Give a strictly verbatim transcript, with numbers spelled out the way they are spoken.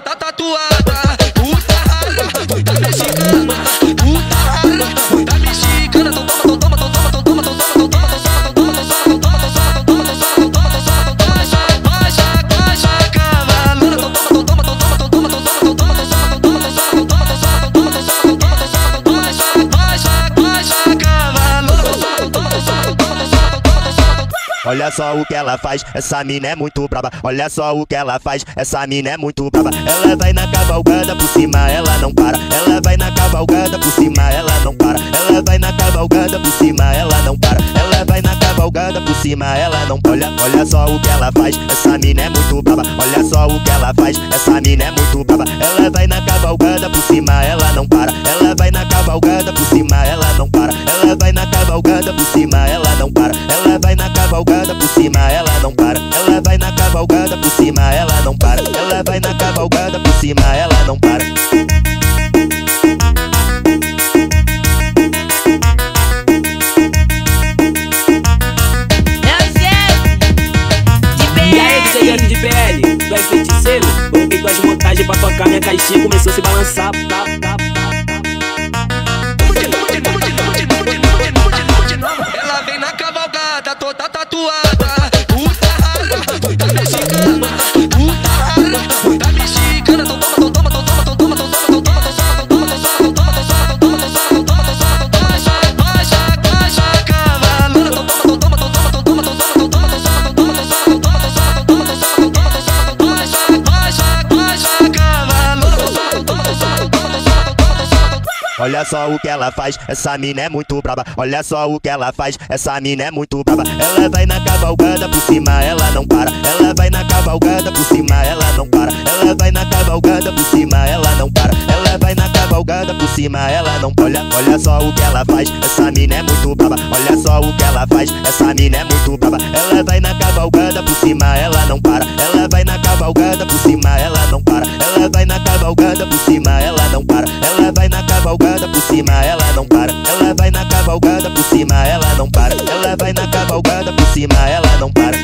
toda tatuada. Puta rara, tá mexicana. Puta rara, tá mexicana. Então toma, toma, toma, toma, toma, toma, toma, toma, toma, toma, toma, toma, toma, toma, toma, toma, toma, toma, olha só o que ela faz, essa mina é muito braba. Olha só o que ela faz, essa mina é muito braba. Ela vai na cavalgada, por cima ela não para. Ela vai na cavalgada, por cima ela não para. Ela vai na cavalgada, por cima ela não para. Ela vai na cavalgada, por cima ela não para. Olha, olha só o que ela faz, essa mina é muito braba. Olha só o que ela faz, essa mina é muito braba. Ela vai na cavalgada, por cima ela não para. Ela vai na cavalgada, por cima ela não para. Ela vai na cavalgada, por cima ela não para. Ela vai na cavalgada, por cima ela não para. Ela vai na cavalgada, por cima ela não para. Ela vai na cavalgada, por cima ela não para. E aí, D J de B L, tu és feiticeiro. Coloquei tuas montagens pra tocar, minha caixinha começou a se balançar. Tá, tá, tá. Toda tatuada, puta rara, tá mexicana, puta rara, tá mexicana, então toma, toma, toma, toma, toma, toma, toma, toma, toma, toma, toma, toma, toma, toma, olha só o que ela faz, essa mina é muito braba. Olha só o que ela faz, essa mina é muito braba. Ela vai na cavalgada, por cima ela não para. Ela vai na cavalgada, por cima ela não para. Ela vai na cavalgada, por cima ela não para. Ela vai na cavalgada, por cima ela não para. Olha, olha só o que ela faz, essa mina é muito braba. Olha só o que ela faz, essa mina é muito braba. Ela vai na cavalgada, por cima ela não para. Ela vai na cavalgada, por cima ela não para. Ela vai na cavalgada, por cima ela não para. Ela vai na cavalgada, por cima ela não para. Ela vai na cavalgada, por cima ela não para. Ela vai na cavalgada, por cima ela não para.